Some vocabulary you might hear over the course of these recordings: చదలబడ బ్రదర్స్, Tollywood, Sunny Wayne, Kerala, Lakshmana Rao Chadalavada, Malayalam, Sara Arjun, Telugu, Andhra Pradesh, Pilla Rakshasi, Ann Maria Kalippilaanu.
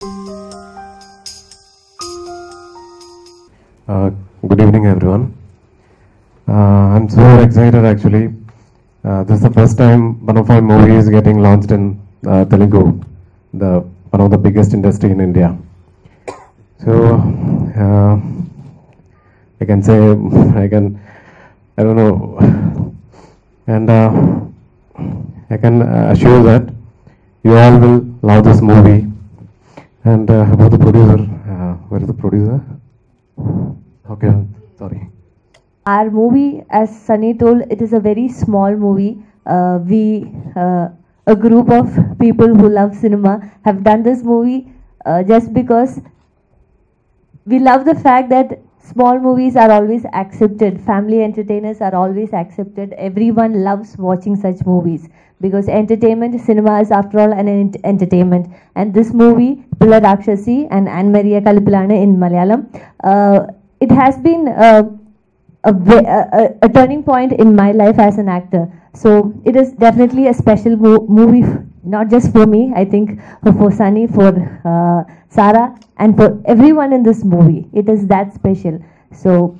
Good evening, everyone. I'm so excited actually. This is the first time one of our movies getting launched in Telugu, one of the biggest industry in India. So I can say I don't know, and I can assure that you all will love this movie. And about the producer, where is the producer? Okay, sorry. Our movie, as Sunny told, it is a very small movie. We, a group of people who love cinema, have done this movie just because we love the fact that small movies are always accepted. Family entertainers are always accepted. Everyone loves watching such movies because entertainment, cinema is after all an entertainment. And this movie, Pilla Rakshasi and Ann Maria Kalippilaanu in Malayalam, it has been a turning point in my life as an actor. So it is definitely a special movie, not just for me, I think for Sunny, for Sarah, and for everyone in this movie. It is that special. So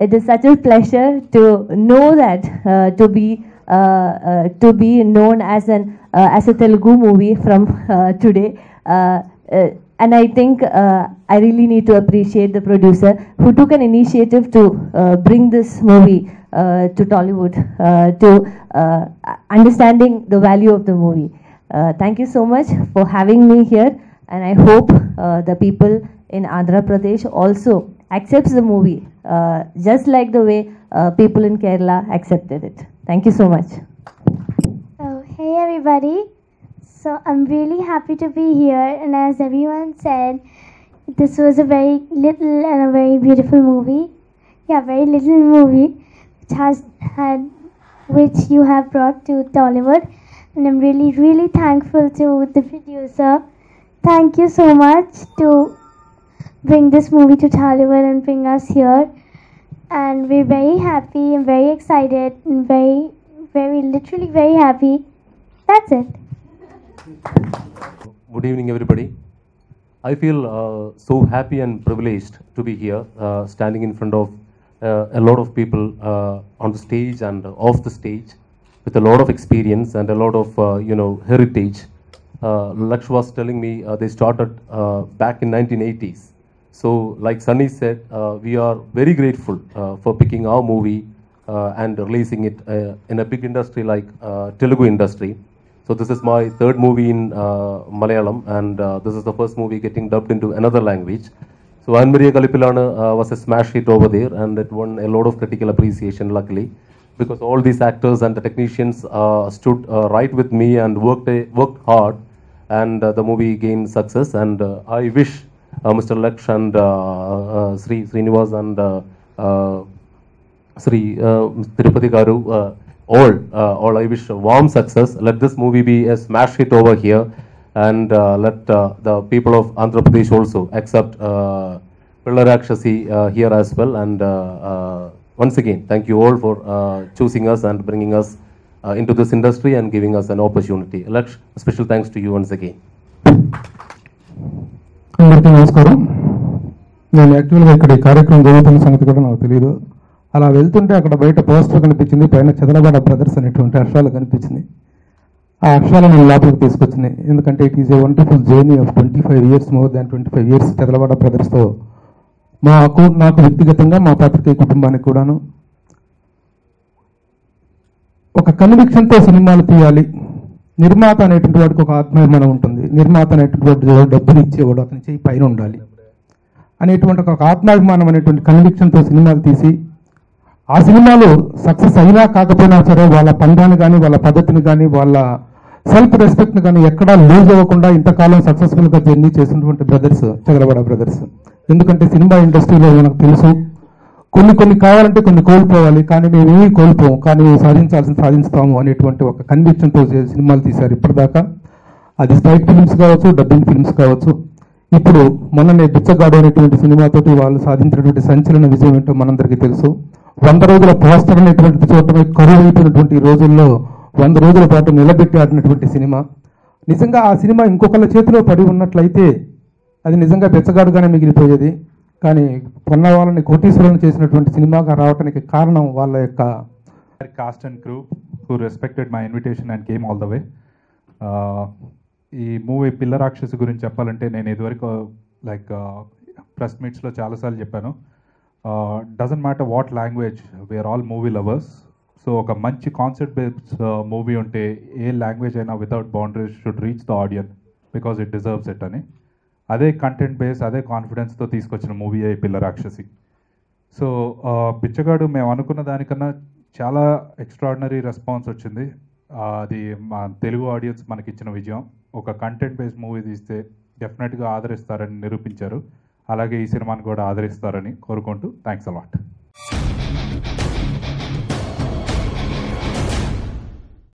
it is such a pleasure to know that, to be known as a Telugu movie from today. And I think I really need to appreciate the producer who took an initiative to bring this movie to Tollywood, to understanding the value of the movie. Thank you so much for having me here, and I hope the people in Andhra Pradesh also accepts the movie, just like the way people in Kerala accepted it. Thank you so much. Oh, hey everybody. So I'm really happy to be here, and as everyone said, this was a very little and a very beautiful movie. Yeah, very little movie which you have brought to Tollywood, and I'm really, really thankful to the producer. Thank you so much to bring this movie to Tollywood and bring us here. And we're very happy and very excited and very, very, literally very happy. That's it. Good evening, everybody. I feel so happy and privileged to be here, standing in front of a lot of people on the stage and off the stage, with a lot of experience and a lot of heritage. Laksh was telling me they started back in 1980s. So, like Sunny said, we are very grateful for picking our movie and releasing it in a big industry like Telugu industry. So this is my third movie in Malayalam, and this is the first movie getting dubbed into another language. So Ann Maria Kalippilaanu was a smash hit over there, and it won a lot of critical appreciation, luckily, because all these actors and the technicians stood right with me and worked hard, and the movie gained success. And I wish Mr. Laksh and Sri Srinivas and Sri Tirupati Garu, all I wish warm success. Let this movie be a smash hit over here, and let the people of Andhra Pradesh also accept Pilla Rakshasi here as well. And once again, thank you all for choosing us and bringing us into this industry and giving us an opportunity. Laksh, special thanks to you once again. అలా వెళ్తుంటే అక్కడ బయట poster కనిపించింది, పైన చదలబడ బ్రదర్స్ అనేటువంటి అక్షరాలు కనిపించింది. ఆ అక్షరాలు నేను లోపలికి తీసుకొచ్చినాయి, ఎందుకంటే it is a wonderful journey of 25 years, more than 25 years Chadalavada బ్రదర్స్తో నాకు వ్యక్తిగతంగా, మా పాత్రికేయ కుటుంబానికి కూడాను ఒక కన్విక్షన్తో సినిమాలు తీయాలి. నిర్మాత అనేటువంటి వాడికి ఒక ఆత్మాభిమానం ఉంటుంది, నిర్మాత అనేటువంటి వాడు డబ్బులు ఇచ్చేవాడు, అతని చేయి పైన ఉండాలి అనేటువంటి ఒక ఆత్మాభిమానం అనేటువంటి కన్విక్షన్తో సినిమాలు తీసి, ఆ సినిమాలో సక్సెస్ అయినా కాకపోయినా సరే వాళ్ళ పందాన్ని కానీ, వాళ్ళ పద్ధతిని కానీ, వాళ్ళ సెల్ఫ్ రెస్పెక్ట్ని కానీ ఎక్కడా లూజ్ అవ్వకుండా ఇంతకాలం సక్సెస్ఫుల్గా జర్నీ చేసినటువంటి బ్రదర్స్ చదలబడ బ్రదర్స్. ఎందుకంటే సినిమా ఇండస్ట్రీలో మనకు తెలుసు, కొన్ని కొన్ని కావాలంటే కొన్ని కోల్పోవాలి, కానీ మేమేమీ కోల్పోము, కానీ సాధిస్తాము అనేటువంటి ఒక కన్విక్షన్తో సినిమాలు తీశారు ఇప్పటిదాకా. అది స్ట్రైట్ ఫిల్మ్స్ కావచ్చు, డబ్బింగ్ ఫిల్మ్స్ కావచ్చు. ఇప్పుడు మననే బిచ్చగాడు అనేటువంటి సినిమాతోటి వాళ్ళు సాధించినటువంటి సంచలన విజయం ఏంటో మనందరికీ తెలుసు. 100 రోజుల పోస్టర్ అనేటువంటి చూడటమే కరువు అయిపోయినటువంటి ఈ రోజుల్లో 100 రోజుల పాటు నిలబెట్టి ఆడినటువంటి సినిమా నిజంగా ఆ సినిమా ఇంకొకళ్ళ చేతిలో పడి ఉన్నట్లయితే అది నిజంగా బెచ్చగాడుగానే మిగిలిపోయేది. కానీ కొన్న వాళ్ళని కోటీశ్వరులను చేసినటువంటి సినిమాగా రావడానికి కారణం వాళ్ళ యొక్క cast and crew who respected my invitation and came all the way. ఈ మూవీ పిల్ల రాక్షసి గురించి చెప్పాలంటే నేను ఇదివరకు లైక్ ప్రెస్ మీట్స్లో చాలాసార్లు చెప్పాను, doesn't matter what language, we are all movie lovers. So ఒక మంచి కాన్సెప్ట్ బేస్డ్ మూవీ ఉంటే ఏ లాంగ్వేజ్ అయినా without boundaries should reach the audience because it deserves it అని అదే కంటెంట్ బేస్ అదే కాన్ఫిడెన్స్తో తీసుకొచ్చిన మూవీ అయ్యి పిల్ల రాక్షసి. సో పిచ్చగాడు మేము అనుకున్న దానికన్నా చాలా ఎక్స్ట్రాడినరీ రెస్పాన్స్ వచ్చింది. అది మా తెలుగు ఆడియన్స్ మనకిచ్చిన విజయం. ఒక కంటెంట్ బేస్డ్ మూవీ తీస్తే డెఫినెట్గా ఆదరిస్తారని నిరూపించారు. అలాగే ఈ సినిమాని కూడా ఆదరిస్తారని కోరుకుంటూ థ్యాంక్స్ అ లాట్.